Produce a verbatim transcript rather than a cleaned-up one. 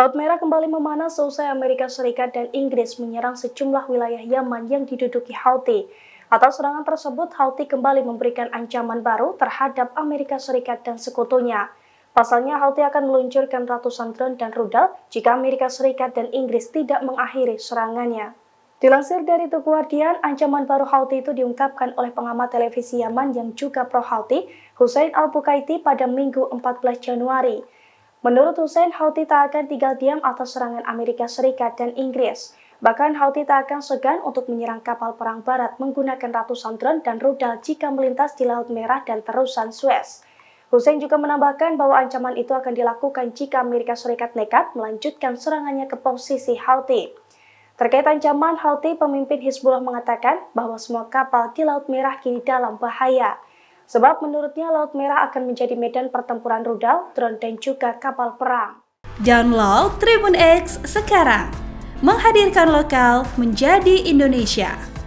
Laut Merah kembali memanas seusai Amerika Serikat dan Inggris menyerang sejumlah wilayah Yaman yang diduduki Houthi. Atas serangan tersebut, Houthi kembali memberikan ancaman baru terhadap Amerika Serikat dan sekutunya. Pasalnya, Houthi akan meluncurkan ratusan drone dan rudal jika Amerika Serikat dan Inggris tidak mengakhiri serangannya. Dilansir dari The Guardian, ancaman baru Houthi itu diungkapkan oleh pengamat televisi Yaman yang juga pro-Houthi, Hussein Al-Bukaiti, pada Minggu empat belas Januari. Menurut Hussein, Houthi tak akan tinggal diam atas serangan Amerika Serikat dan Inggris. Bahkan Houthi tak akan segan untuk menyerang kapal perang barat menggunakan ratusan drone dan rudal jika melintas di Laut Merah dan Terusan Suez. Hussein juga menambahkan bahwa ancaman itu akan dilakukan jika Amerika Serikat nekat melanjutkan serangannya ke posisi Houthi. Terkait ancaman Houthi, pemimpin Hizbullah mengatakan bahwa semua kapal di Laut Merah kini dalam bahaya. Sebab menurutnya Laut Merah akan menjadi medan pertempuran rudal, drone, dan juga kapal perang. Download Tribun X sekarang, menghadirkan lokal menjadi Indonesia.